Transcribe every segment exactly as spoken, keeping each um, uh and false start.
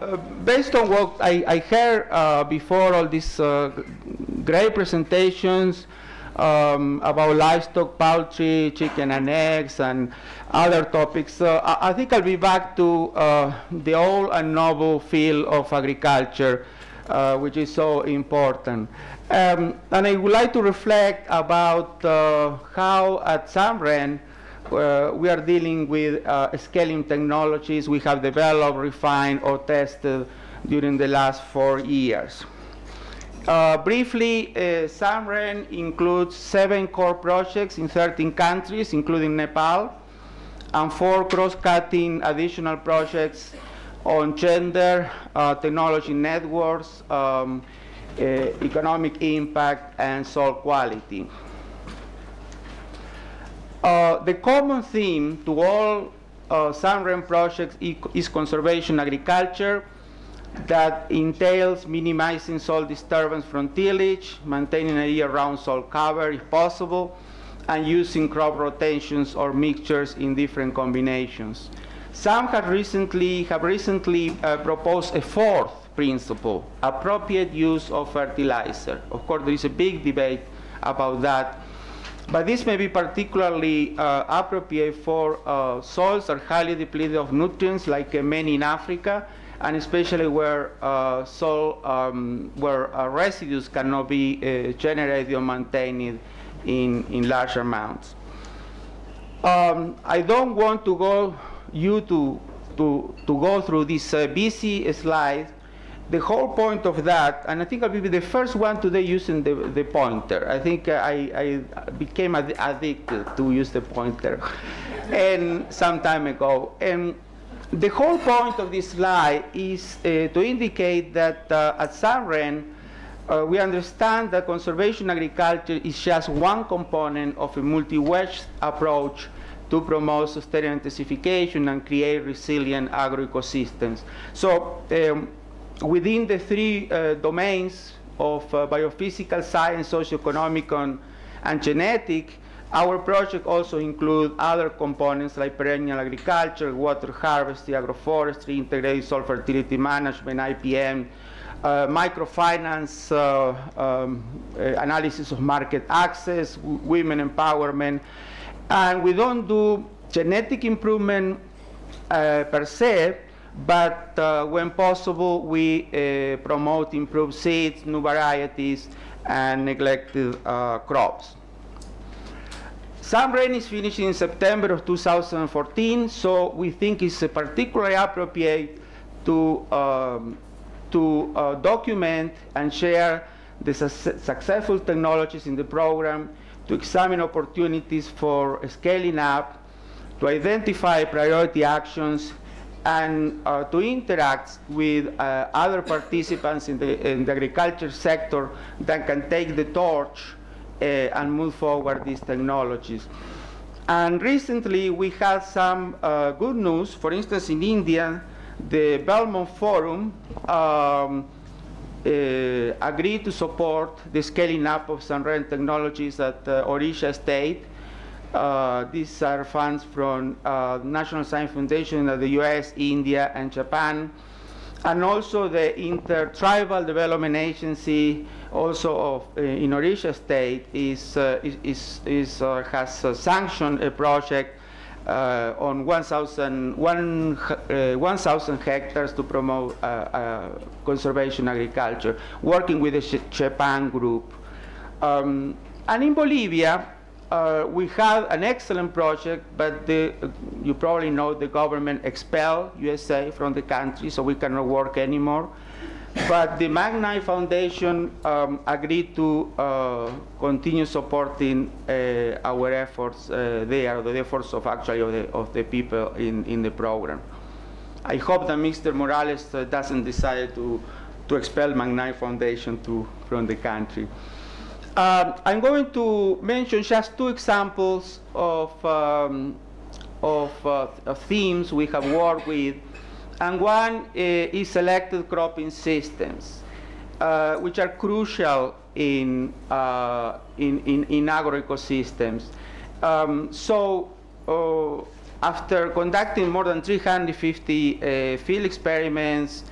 Uh, based on what I, I heard uh, before, all these uh, great presentations um, about livestock, poultry, chicken and eggs, and other topics, uh, I, I think I'll be back to uh, the old and noble field of agriculture, uh, which is so important. Um, and I would like to reflect about uh, how at SAMREN, Uh, we are dealing with uh, scaling technologies we have developed, refined, or tested during the last four years. Uh, briefly, uh, SAMREN includes seven core projects in thirteen countries, including Nepal, and four cross-cutting additional projects on gender, uh, technology networks, um, uh, economic impact, and soil quality. Uh, the common theme to all uh, SAMREN projects is conservation agriculture that entails minimizing soil disturbance from tillage, maintaining a year-round soil cover if possible, and using crop rotations or mixtures in different combinations. Some have recently, have recently uh, proposed a fourth principle, appropriate use of fertilizer. Of course, there is a big debate about that. But this may be particularly uh, appropriate for uh, soils that are highly depleted of nutrients, like uh, many in Africa, and especially where uh, soil, um, where uh, residues cannot be uh, generated or maintained in, in large amounts. Um, I don't want to go you to to to go through this uh, busy slide. The whole point of that, and I think I'll be the first one today using the, the pointer. I think I, I became ad addicted to use the pointer and some time ago. And the whole point of this slide is uh, to indicate that uh, at SAMREN, uh, we understand that conservation agriculture is just one component of a multi-wedge approach to promote sustainable intensification and create resilient agroecosystems. So, um, within the three uh, domains of uh, biophysical science, socioeconomic, and, and genetic, our project also includes other components like perennial agriculture, water harvesting, agroforestry, integrated soil fertility management, I P M, uh, microfinance, uh, um, uh, analysis of market access, w women empowerment. And we don't do genetic improvement uh, per se, but uh, when possible, we uh, promote improved seeds, new varieties, and neglected uh, crops. SAMREN is finished in September of two thousand fourteen, so we think it's uh, particularly appropriate to, um, to uh, document and share the su successful technologies in the program, to examine opportunities for scaling up, to identify priority actions, and uh, to interact with uh, other participants in the, in the agriculture sector that can take the torch uh, and move forward these technologies. And recently we had some uh, good news. For instance, in India, the Belmont Forum um, uh, agreed to support the scaling up of SAMREN technologies at uh, Odisha State. Uh, these are funds from uh, National Science Foundation of the U S, India, and Japan, and also the Inter-Tribal Development Agency, also of, uh, in Odisha State, is, uh, is, is, is, uh, has uh, sanctioned a project uh, on one thousand hectares to promote uh, uh, conservation agriculture, working with the Japan group. Um, and in Bolivia, Uh, we have an excellent project, but the, uh, you probably know the government expelled U S A from the country, so we cannot work anymore. But the McKnight Foundation um, agreed to uh, continue supporting uh, our efforts uh, there, the efforts of actually of the, of the people in, in the program. I hope that Mister Morales uh, doesn't decide to, to expel McKnight Foundation to, from the country. Um, I'm going to mention just two examples of, um, of, uh, of themes we have worked with, and one uh, is selected cropping systems, uh, which are crucial in, uh, in, in, in agroecosystems. Um, so uh, after conducting more than three hundred fifty uh, field experiments,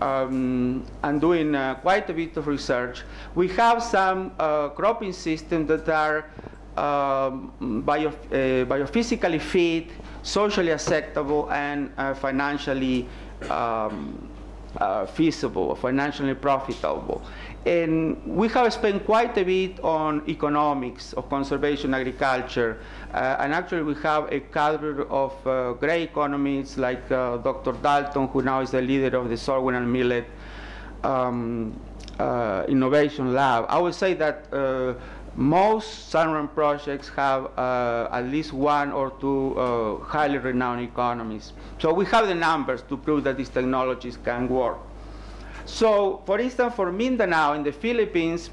um, and doing uh, quite a bit of research. We have some uh, cropping systems that are um, bio, uh, biophysically fit, socially acceptable, and uh, financially um, uh, feasible, financially profitable. And we have spent quite a bit on economics of conservation agriculture, uh, and actually we have a cadre of uh, great economists like uh, Doctor Dalton, who now is the leader of the Sorghum and Millet um, uh, Innovation Lab. I would say that uh, most SANREM projects have uh, at least one or two uh, highly renowned economists. So we have the numbers to prove that these technologies can work. So, for instance, for Mindanao in the Philippines,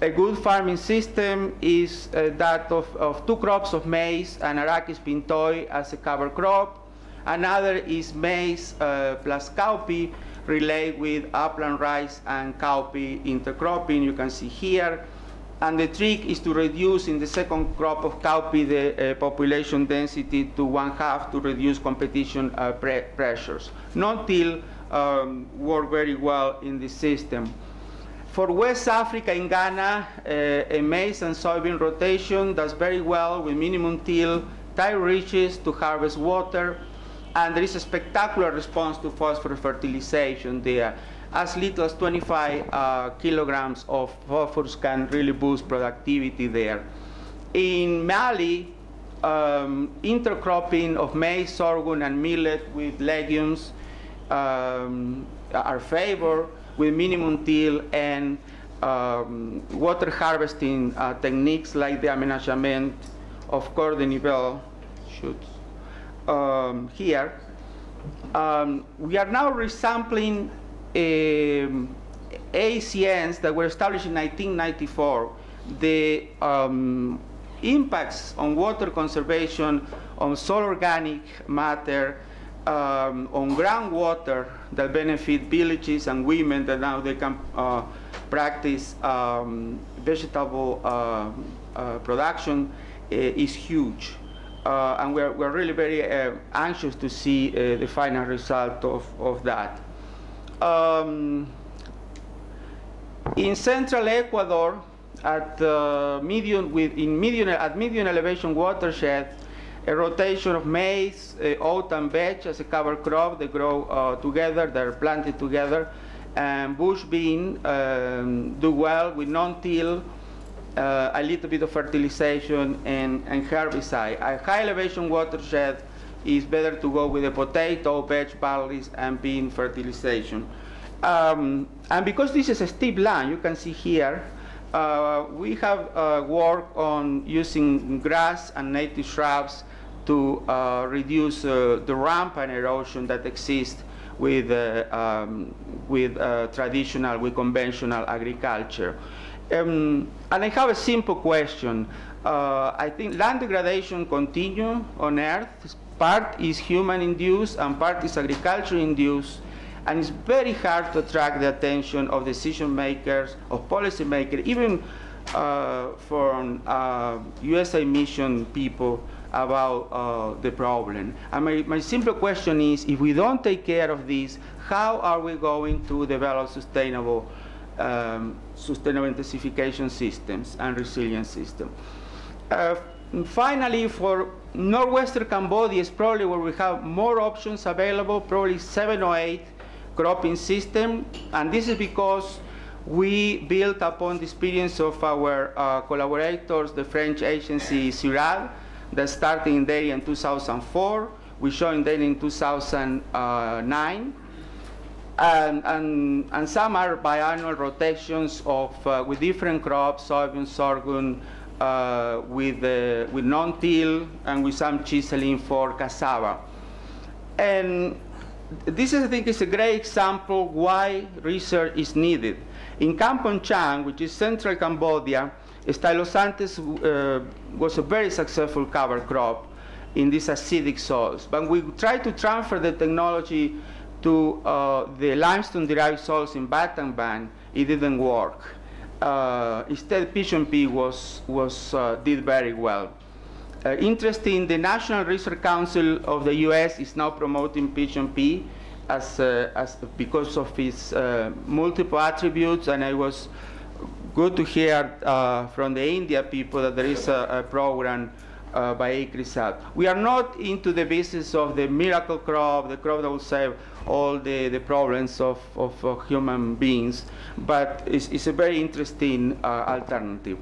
a good farming system is uh, that of, of two crops of maize and arachis pintoy as a cover crop. Another is maize uh, plus cowpea, relayed with upland rice and cowpea intercropping, you can see here. And the trick is to reduce in the second crop of cowpea the uh, population density to one half to reduce competition uh, pre pressures. Not till Um, work very well in the system. For West Africa in Ghana, uh, a maize and soybean rotation does very well with minimum till, tight reaches to harvest water, and there is a spectacular response to phosphorus fertilization there. As little as twenty-five uh, kilograms of phosphorus can really boost productivity there. In Mali, um, intercropping of maize, sorghum, and millet with legumes Um, our favor with minimum till and um, water harvesting uh, techniques like the aménagement of corps de nivelle shoots um, here. Um, we are now resampling um, A C Ns that were established in nineteen ninety-four. The um, impacts on water conservation, on soil organic matter, Um, on groundwater that benefit villages and women that now they can uh, practice um, vegetable uh, uh, production uh, is huge. Uh, and we're, we're really very uh, anxious to see uh, the final result of, of that. Um, in central Ecuador, at, uh, medium with, in medium, at medium elevation watershed, a rotation of maize, uh, oat, and vetch as a cover crop. They grow uh, together, they're planted together. And bush bean um, do well with non-till, uh, a little bit of fertilization, and, and herbicide. A high elevation watershed is better to go with a potato, vetch, barley, and bean fertilization. Um, and because this is a steep land, you can see here, uh, we have uh, worked on using grass and native shrubs to uh, reduce uh, the rampant erosion that exists with, uh, um, with uh, traditional, with conventional agriculture. Um, and I have a simple question. Uh, I think land degradation continues on Earth. Part is human-induced and part is agriculture-induced. And it's very hard to attract the attention of decision makers, of policy makers, even uh, from uh, U S A mission people about uh, the problem. And my, my simple question is, if we don't take care of this, how are we going to develop sustainable, um, sustainable intensification systems and resilient systems? Uh, finally, for northwestern Cambodia is probably where we have more options available, probably seven or eight cropping system, and this is because we built upon the experience of our uh, collaborators, the French agency CIRAD, that started in dairy in two thousand four. We showed in dairy in two thousand nine. And, and, and some are biannual rotations of, uh, with different crops, soybean, sorghum, uh, with, uh, with non-till, and with some chiseling for cassava. And this, I think, is a great example why research is needed. In Kampong Chang, which is central Cambodia, Stylosanthes uh, was a very successful cover crop in these acidic soils. But we tried to transfer the technology to uh, the limestone-derived soils in Battambang. It didn't work. Uh, instead, pigeon pea was, was, uh, did very well. Uh, interesting, the National Research Council of the U S is now promoting pigeon pea as, uh, as because of its uh, multiple attributes, and I was good to hear uh, from the India people that there is a, a program uh, by ICRISAT. We are not into the business of the miracle crop, the crop that will save all the, the problems of, of, of human beings, but it's, it's a very interesting uh, alternative.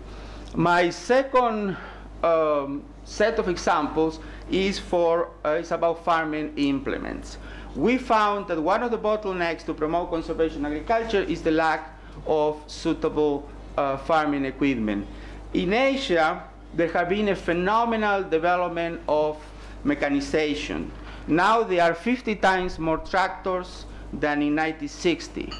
My second um, set of examples is for uh, it's about farming implements. We found that one of the bottlenecks to promote conservation agriculture is the lack of suitable uh, farming equipment. In Asia, there have been a phenomenal development of mechanization. Now there are fifty times more tractors than in nineteen sixty.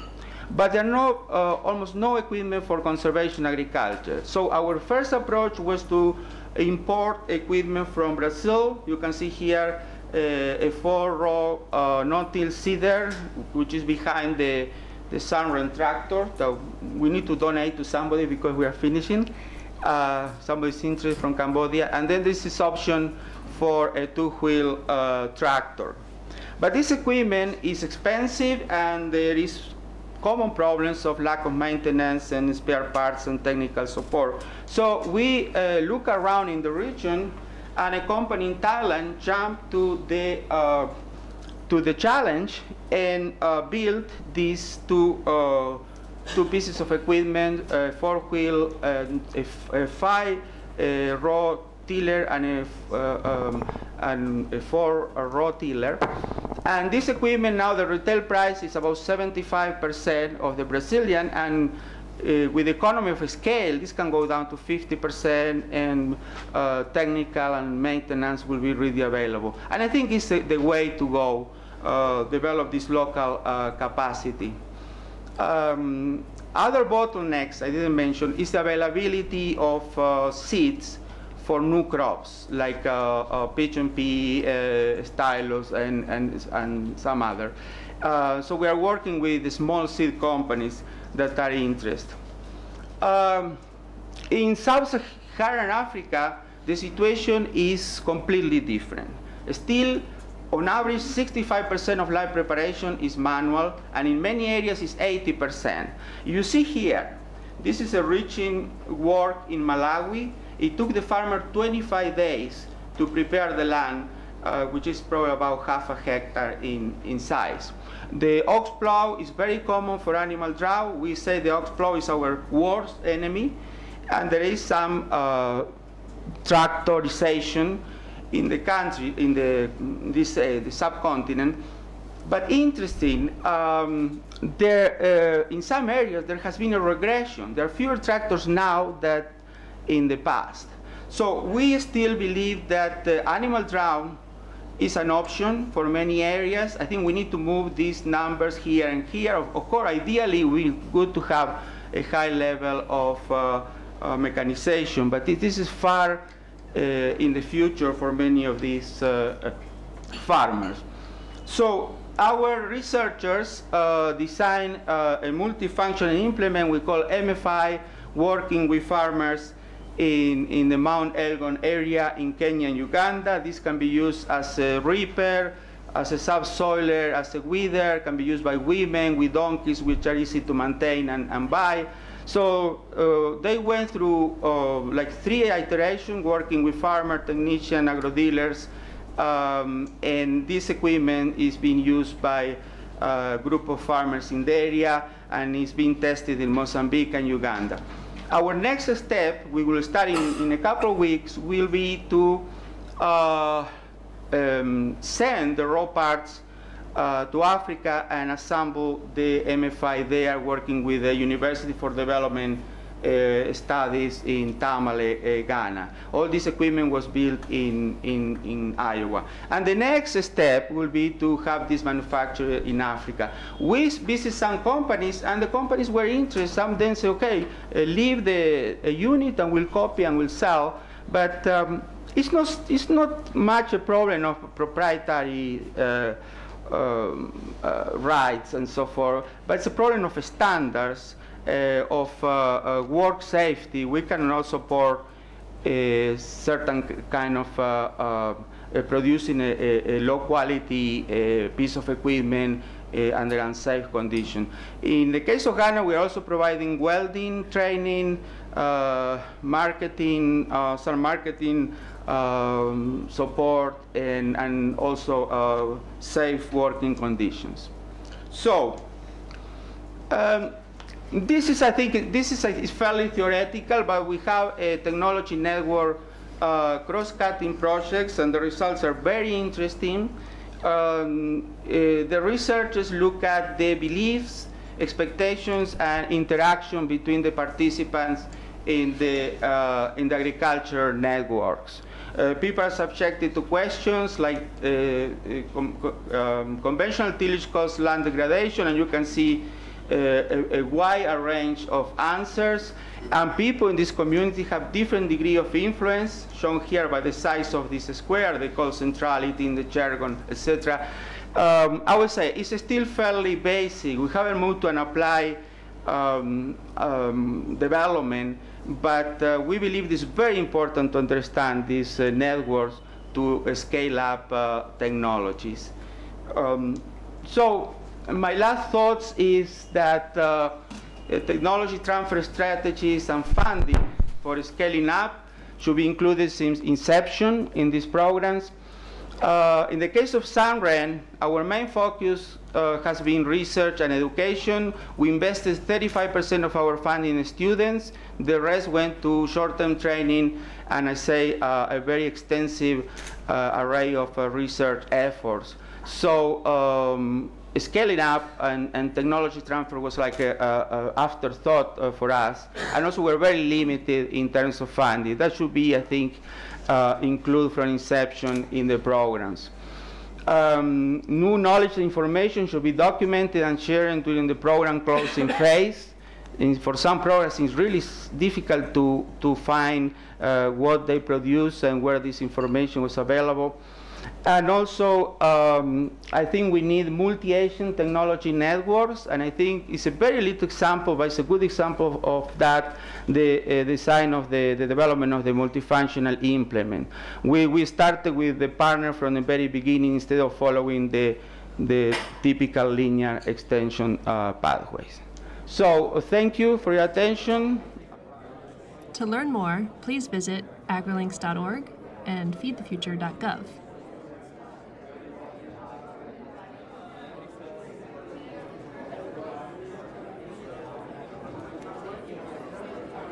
But there are no, uh, almost no equipment for conservation agriculture. So our first approach was to import equipment from Brazil. You can see here uh, a four-row uh, no-till seeder, which is behind the the SAMREN tractor that we need to donate to somebody because we are finishing. Uh, somebody's interested from Cambodia. And then this is option for a two-wheel uh, tractor. But this equipment is expensive, and there is common problems of lack of maintenance and spare parts and technical support. So we uh, look around in the region, and a company in Thailand jumped to the uh, to the challenge and uh, built these two, uh, two pieces of equipment, a four-wheel, and a, a five-row tiller, and a, uh, um, and a four-row tiller. And this equipment now, the retail price is about seventy-five percent of the Brazilian, and uh, with the economy of scale, this can go down to fifty percent, and uh, technical and maintenance will be really available. And I think it's the, the way to go, uh, develop this local uh, capacity. Um, other bottlenecks I didn't mention is the availability of uh, seeds for new crops, like uh, uh, pigeon pea, uh, stylos, and, and, and some other. Uh, so we are working with the small seed companies that are interested. Um, in sub-Saharan Africa, the situation is completely different. Still, on average, sixty-five percent of live preparation is manual, and in many areas it's eighty percent. You see here, this is a reaching work in Malawi. It took the farmer twenty-five days to prepare the land, uh, which is probably about half a hectare in, in size. The ox plow is very common for animal drought. We say the ox plow is our worst enemy, and there is some uh, tractorization in the country, in the, this, uh, the subcontinent. But interesting, um, there, uh, in some areas there has been a regression. There are fewer tractors now than in the past. So we still believe that the animal drown is an option for many areas. I think we need to move these numbers here and here. Of, of course, ideally, we good to have a high level of uh, uh, mechanization, but this is far uh, in the future for many of these uh, farmers. So our researchers uh, design uh, a multifunctional implement we call M F I, working with farmers In, in the Mount Elgon area in Kenya and Uganda. This can be used as a reaper, as a subsoiler, as a weeder, can be used by women with donkeys, which are easy to maintain and, and buy. So uh, they went through uh, like three iterations working with farmer, technician, agro dealers, um, and this equipment is being used by a group of farmers in the area, and it's being tested in Mozambique and Uganda. Our next step, we will start in, in a couple of weeks, will be to uh, um, send the raw parts uh, to Africa and assemble the M F I there, working with the University for Development uh, Studies in Tamale, uh, Ghana. All this equipment was built in, in, in Iowa. And the next step will be to have this manufactured in Africa. We visit some companies, and the companies were interested. Some then say, okay, uh, leave the uh, unit and we'll copy and we'll sell. But um, it's, not, it's not much a problem of proprietary uh, uh, uh, rights and so forth, but it's a problem of standards, Uh, of uh, uh, work safety. We cannot support uh, certain kind of uh, uh, uh, producing a, a, a low-quality uh, piece of equipment Uh, under unsafe condition. In the case of Ghana, we are also providing welding, training, uh, marketing, uh, some marketing um, support, and, and also uh, safe working conditions. So, um, this is, I think, this is, is fairly theoretical, but we have a technology network uh, cross-cutting projects, and the results are very interesting. Um, uh, the researchers look at the beliefs, expectations, and interaction between the participants in the, uh, in the agriculture networks. Uh, people are subjected to questions like uh, com um, conventional tillage caused land degradation, and you can see uh, a, a wide range of answers. And people in this community have different degree of influence, shown here by the size of this square, they call centrality in the jargon, et cetera. Um, I would say it's still fairly basic. We haven't moved to an applied um, um, development, but uh, we believe it's very important to understand these uh, networks to uh, scale up uh, technologies. Um, so my last thoughts is that uh, Uh, technology transfer strategies and funding for scaling up should be included since inception in these programs. Uh, in the case of SAMREN, our main focus uh, has been research and education. We invested thirty-five percent of our funding in students. The rest went to short-term training, and I say uh, a very extensive uh, array of uh, research efforts. So. Um, Scaling up and, and technology transfer was like an afterthought uh, for us. And also we're very limited in terms of funding. That should be, I think, uh, included from inception in the programs. Um, new knowledge and information should be documented and shared during the program closing phase. And for some programs, it's really difficult to, to find uh, what they produce and where this information was available. And also, um, I think we need multi-Asian technology networks, and I think it's a very little example, but it's a good example of, of that, the uh, design of the, the development of the multifunctional implement. We, we started with the partner from the very beginning instead of following the, the typical linear extension uh, pathways. So uh, thank you for your attention. To learn more, please visit agrilinks dot org and feed the future dot gov.